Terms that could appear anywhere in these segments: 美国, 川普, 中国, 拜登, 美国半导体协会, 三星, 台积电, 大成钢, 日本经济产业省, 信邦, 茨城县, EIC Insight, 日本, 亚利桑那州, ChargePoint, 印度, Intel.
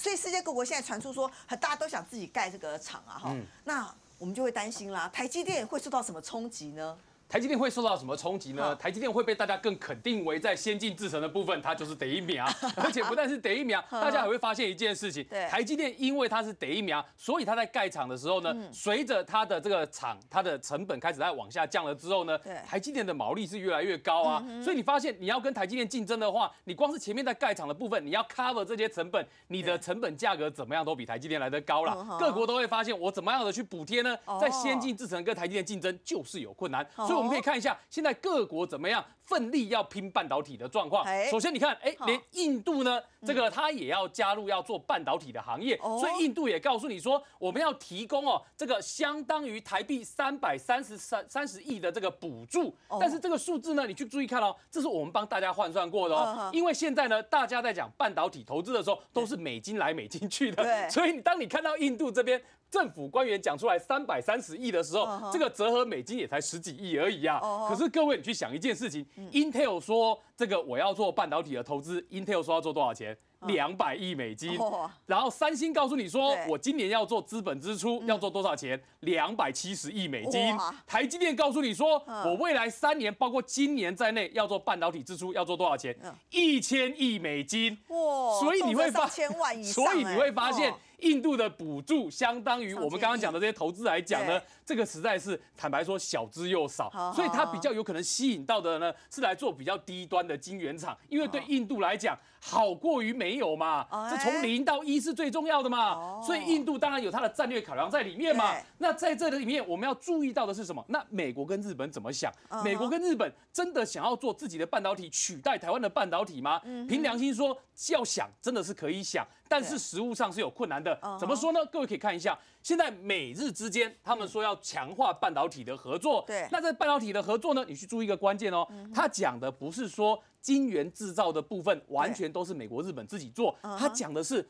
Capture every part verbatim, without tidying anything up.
所以世界各国现在传出说，大家都想自己盖这个厂啊，哈、嗯，那我们就会担心啦，台积电会受到什么冲击呢？ 台积电会受到什么冲击呢？台积电会被大家更肯定为在先进制程的部分，它就是第一名。而且不但是第一名，大家还会发现一件事情：台积电因为它是第一名，所以它在盖厂的时候呢，随着它的这个厂它的成本开始在往下降了之后呢，台积电的毛利是越来越高啊。所以你发现你要跟台积电竞争的话，你光是前面在盖厂的部分，你要 cover 这些成本，你的成本价格怎么样都比台积电来得高了。各国都会发现我怎么样的去补贴呢？在先进制程跟台积电竞争就是有困难，所以 我们可以看一下现在各国怎么样奋力要拼半导体的状况。首先，你看，哎，连印度呢，这个它也要加入要做半导体的行业，所以印度也告诉你说，我们要提供哦，这个相当于台币三百三十三三十亿的这个补助。但是这个数字呢，你去注意看哦，这是我们帮大家换算过的哦，因为现在呢，大家在讲半导体投资的时候都是美金来美金去的，所以当你看到印度这边 政府官员讲出来三百三十亿的时候， uh huh. 这个折合美金也才十几亿而已啊。Uh huh. 可是各位，你去想一件事情、嗯、，Intel 说这个我要做半导体的投资 ，Intel 说要做多少钱？ 两百亿美金，哦、然后三星告诉你说，我今年要做资本支出，嗯、要做多少钱？两百七十亿美金。台积电告诉你说，嗯、我未来三年，包括今年在内，要做半导体支出，要做多少钱？嗯、一千亿美金。哇！所以你会发，千万以上、欸、所以你会发现，印度的补助相当于我们刚刚讲的这些投资来讲呢，这个实在是坦白说小之又少，好好所以它比较有可能吸引到的呢，是来做比较低端的晶圆厂，因为对印度来讲，好过于美 没有嘛？这从零到一是最重要的嘛，所以印度当然有它的战略考量在里面嘛。那在这里面我们要注意到的是什么？那美国跟日本怎么想？美国跟日本真的想要做自己的半导体取代台湾的半导体吗？凭良心说，要想真的是可以想，但是实务上是有困难的。怎么说呢？各位可以看一下，现在美日之间他们说要强化半导体的合作。对，那在半导体的合作呢，你去注意一个关键哦，他讲的不是说 晶圆制造的部分完全都是美国、日本自己做，他讲的是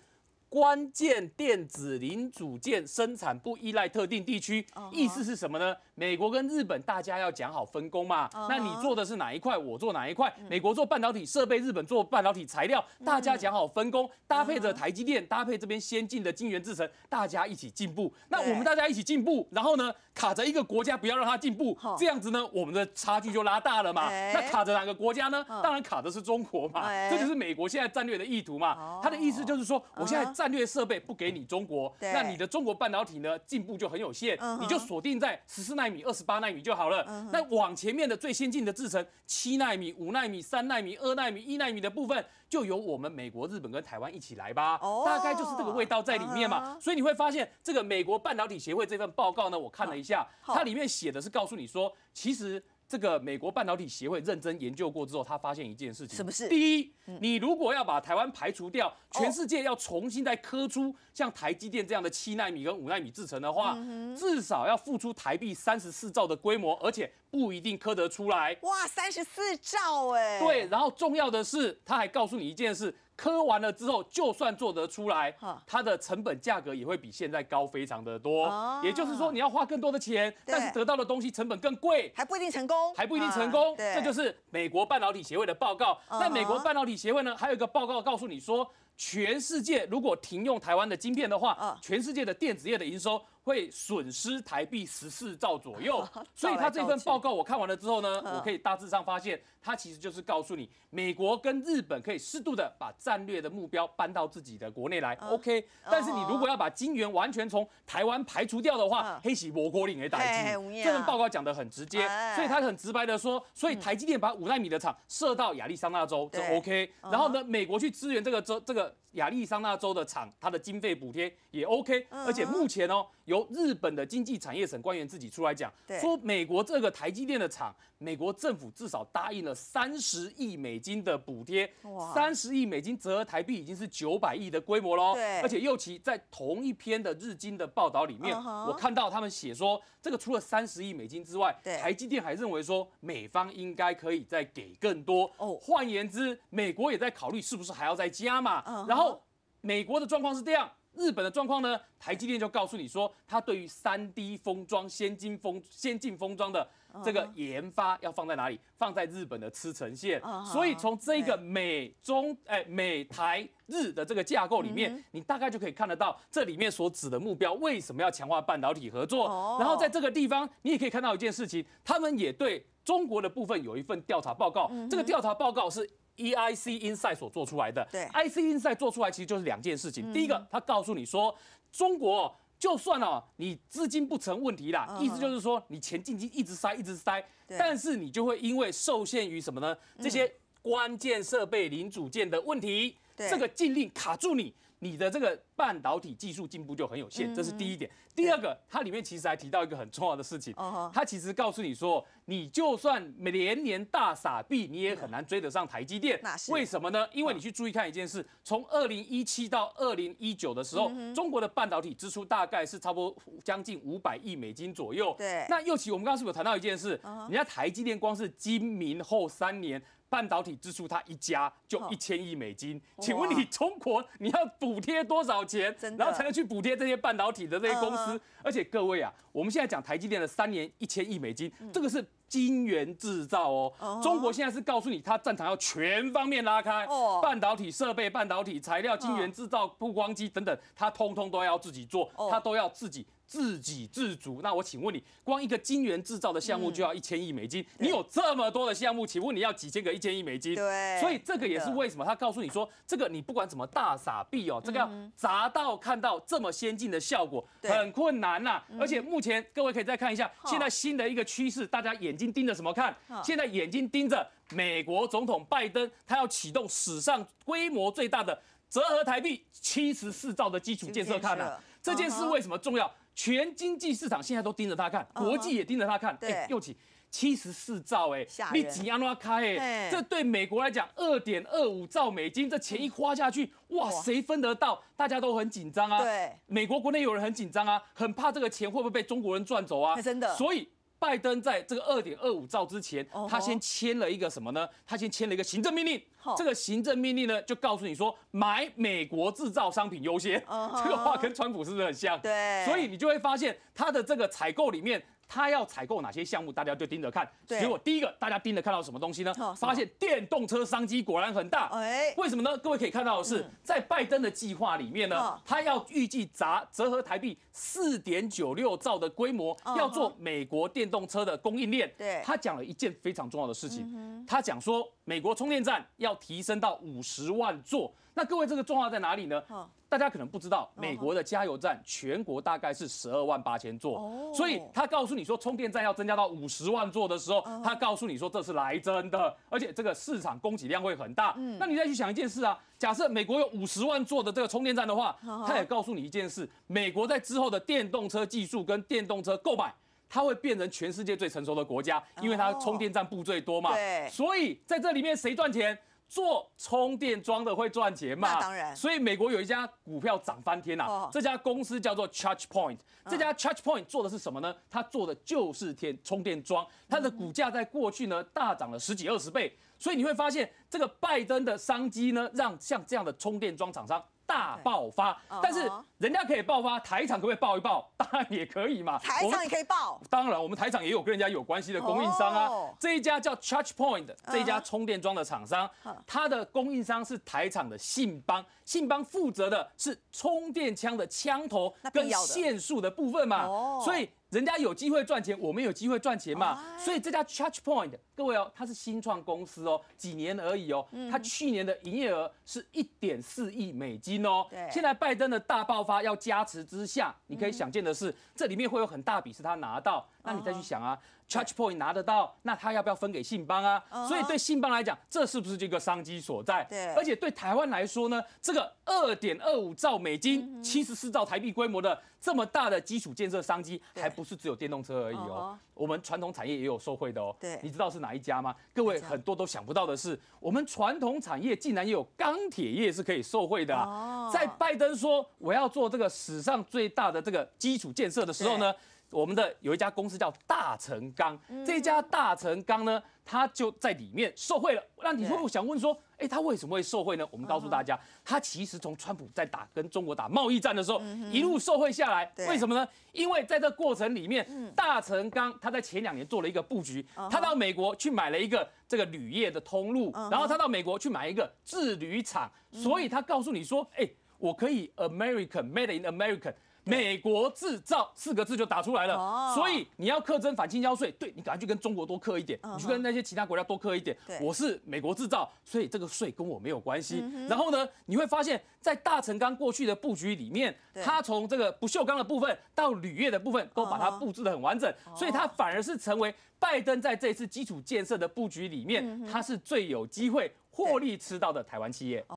关键电子零组件生产不依赖特定地区， uh huh. 意思是什么呢？美国跟日本大家要讲好分工嘛。Uh huh. 那你做的是哪一块，我做哪一块。Uh huh. 美国做半导体设备，日本做半导体材料， uh huh. 大家讲好分工，搭配着台积电， uh huh. 搭配这边先进的晶圆制程，大家一起进步。那我们大家一起进步，然后呢，卡着一个国家不要让它进步， uh huh. 这样子呢，我们的差距就拉大了嘛。Uh huh. 那卡着哪个国家呢？ Uh huh. 当然卡的是中国嘛。Uh huh. 这就是美国现在战略的意图嘛。他、uh huh. 的意思就是说，我现在 战略设备不给你中国，那你的中国半导体呢进步就很有限， uh huh. 你就锁定在十四纳米、二十八纳米就好了。Uh huh. 那往前面的最先进的制程，七纳米、五纳米、三纳米、二纳米、一纳米的部分，就由我们美国、日本跟台湾一起来吧。Oh. 大概就是这个味道在里面嘛。Uh huh. 所以你会发现，这个美国半导体协会这份报告呢，我看了一下， uh huh. 它里面写的是告诉你说，其实 这个美国半导体协会认真研究过之后，他发现一件事情：什么事？第一，你如果要把台湾排除掉，全世界要重新再磕出像台积电这样的七纳米跟五纳米制程的话，至少要付出台币三十四兆的规模，而且不一定磕得出来。哇，三十四兆哎！对，然后重要的是，他还告诉你一件事。 磕完了之后，就算做得出来，它的成本价格也会比现在高非常的多。啊、也就是说，你要花更多的钱，但是得到的东西成本更贵，还不一定成功，还不一定成功。啊、这就是美国半导体协会的报告。啊、那美国半导体协会呢，还有一个报告告诉你说，全世界如果停用台湾的晶片的话，啊、全世界的电子业的营收 会损失台币十四兆左右，所以他这份报告我看完了之后呢，我可以大致上发现，它其实就是告诉你，美国跟日本可以适度的把战略的目标搬到自己的国内来 ，OK。但是你如果要把晶圆完全从台湾排除掉的话，黑喜博国令给打击。这份报告讲得很直接，所以他很直白的说，所以台积电把五纳米的厂设到亚利桑那州，这 OK。然后呢，美国去支援这个州这个亚利桑那州的厂，它的经费补贴也 OK。而且目前哦， 由日本的经济产业省官员自己出来讲，说美国这个台积电的厂，美国政府至少答应了三十亿美金的补贴，三十亿美金折合台币已经是九百亿的规模喽。而且尤其在同一篇的日经的报道里面， uh huh. 我看到他们写说，这个除了三十亿美金之外，台积电还认为说美方应该可以再给更多。哦，换言之，美国也在考虑是不是还要再加嘛。Uh huh. 然后美国的状况是这样，日本的状况呢，台积电就告诉你说，它对于 三 D 封装、先进封、先进封装的这个研发要放在哪里？放在日本的茨城县。所以从这个美中哎美台日的这个架构里面，你大概就可以看得到这里面所指的目标为什么要强化半导体合作。然后在这个地方，你也可以看到一件事情，他们也对中国的部分有一份调查报告。这个调查报告是 E I C Insight 所做出来的，对 ，I C Insight 做出来其实就是两件事情。嗯、第一个，他告诉你说，中国就算哦，你资金不成问题啦，嗯、意思就是说你钱进去一直塞，一直塞，但是你就会因为受限于什么呢？这些关键设备零组件的问题，嗯、这个禁令卡住你，你的这个半导体技术进步就很有限，嗯、这是第一点。第二个，它里面其实还提到一个很重要的事情，嗯、它其实告诉你说。 你就算连年大撒币，你也很难追得上台积电。为什么呢？因为你去注意看一件事，从二零一七到二零一九的时候，嗯、中国的半导体支出大概是差不多将近五百亿美金左右。对。那尤其我们刚刚是不是有谈到一件事？嗯、人家台积电光是今明后三年半导体支出，它一家就一千亿美金。哦、请问你中国你要补贴多少钱，然后才能去补贴这些半导体的这些公司？嗯、而且各位啊，我们现在讲台积电的三年一千亿美金，嗯、这个是。 晶圆制造哦， oh. 中国现在是告诉你，它战场要全方面拉开， oh. 半导体设备、半导体材料、晶圆制造、曝光机等等，它通通都要自己做， oh. 它都要自己。 自给自足，那我请问你，光一个晶圆制造的项目就要一千亿美金，嗯、你有这么多的项目，请问你要几千个一千亿美金？对，所以这个也是为什么他告诉你说，这个你不管怎么大撒币哦，这个要砸到看到这么先进的效果、嗯、很困难呐、啊。嗯、而且目前各位可以再看一下，现在新的一个趋势，大家眼睛盯着什么看？现在眼睛盯着美国总统拜登，他要启动史上规模最大的折合台币七十四兆的基础建设看呐、啊。这件事为什么重要？ 全经济市场现在都盯着他看，国际也盯着他看。对、uh ，又、huh. 起七十四兆哎、欸，你怎样让它开哎、欸？这对美国来讲，二点二五兆美金，这钱一花下去，哇，谁分得到？大家都很紧张啊。对，美国国内有人很紧张啊，很怕这个钱会不会被中国人赚走啊？真的，所以。 拜登在这个二点二五兆之前，他先签了一个什么呢？他先签了一个行政命令。这个行政命令呢，就告诉你说，买美国制造商品优先。这个话跟川普是不是很像？对。所以你就会发现，他的这个采购里面，他要采购哪些项目，大家就盯着看。结果第一个，大家盯着看到什么东西呢？发现电动车商机果然很大。哎，为什么呢？各位可以看到的是，在拜登的计划里面呢，他要预计砸折合台币四点九六兆的规模，要做美国电。 电动车的供应链，他讲了一件非常重要的事情。嗯、他讲说，美国充电站要提升到五十万座。那各位，这个重要在哪里呢？哦、大家可能不知道，美国的加油站全国大概是十二万八千座。哦、所以他告诉你说，充电站要增加到五十万座的时候，哦、他告诉你说这是来真的，而且这个市场供给量会很大。嗯、那你再去想一件事啊，假设美国有五十万座的这个充电站的话，哦、他也告诉你一件事，美国在之后的电动车技术跟电动车购买。 它会变成全世界最成熟的国家，因为它充电站布最多嘛。对，所以在这里面谁赚钱？做充电桩的会赚钱嘛？那当然。所以美国有一家股票涨翻天啊，这家公司叫做 ChargePoint。这家 ChargePoint 做的是什么呢？它做的就是电充电桩，它的股价在过去呢大涨了十几二十倍。所以你会发现，这个拜登的商机呢，让像这样的充电桩厂商。 大爆发，但是人家可以爆发，台厂可不可以爆一爆？当然也可以嘛，台厂也可以爆。当然，我们台厂也有跟人家有关系的供应商啊。Oh. 这一家叫 ChargePoint， 这一家充电桩的厂商， uh huh. 它的供应商是台厂的信邦，信邦负责的是充电枪的枪头跟线束的部分嘛， oh. 所以。 人家有机会赚钱，我们有机会赚钱嘛， oh, 所以这家 ChargePoint， 各位哦，它是新创公司哦，几年而已哦，它去年的营业额是 一点四 亿美金哦。现在拜登的大爆发要加持之下，你可以想见的是，嗯、这里面会有很大笔是他拿到，那你再去想啊。Uh huh. ChargePoint 拿得到，那他要不要分给信邦啊？ Uh huh. 所以对信邦来讲，这是不是这个商机所在？对，而且对台湾来说呢，这个 二点二五 兆美金、七十四兆台币规模的这么大的基础建设商机，还不是只有电动车而已哦。Uh huh. 我们传统产业也有受惠的哦。对，你知道是哪一家吗？各位很多都想不到的是，我们传统产业竟然也有钢铁业是可以受惠的啊。Uh huh. 在拜登说我要做这个史上最大的这个基础建设的时候呢。我们的有一家公司叫大成钢，嗯、这家大成钢呢，它就在里面受贿了。那你会想问说，哎，它为什么会受贿呢？我们告诉大家，它、嗯、其实从川普在打跟中国打贸易战的时候，嗯、一路受贿下来。为什么呢？因为在这过程里面，嗯、大成钢它在前两年做了一个布局，它、嗯、到美国去买了一个这个铝业的通路，嗯、然后它到美国去买一个制铝厂，嗯、所以它告诉你说，哎，我可以 American made in American。 美国制造四个字就打出来了， oh. 所以你要课征反倾销税，对你赶快去跟中国多课一点， uh huh. 你去跟那些其他国家多课一点。我是美国制造，所以这个税跟我没有关系。嗯、然后呢，你会发现在大成钢过去的布局里面，它从这个不锈钢的部分到铝业的部分都把它布置得很完整， uh huh. 所以它反而是成为拜登在这次基础建设的布局里面，它、uh huh. 是最有机会获利吃到的台湾企业。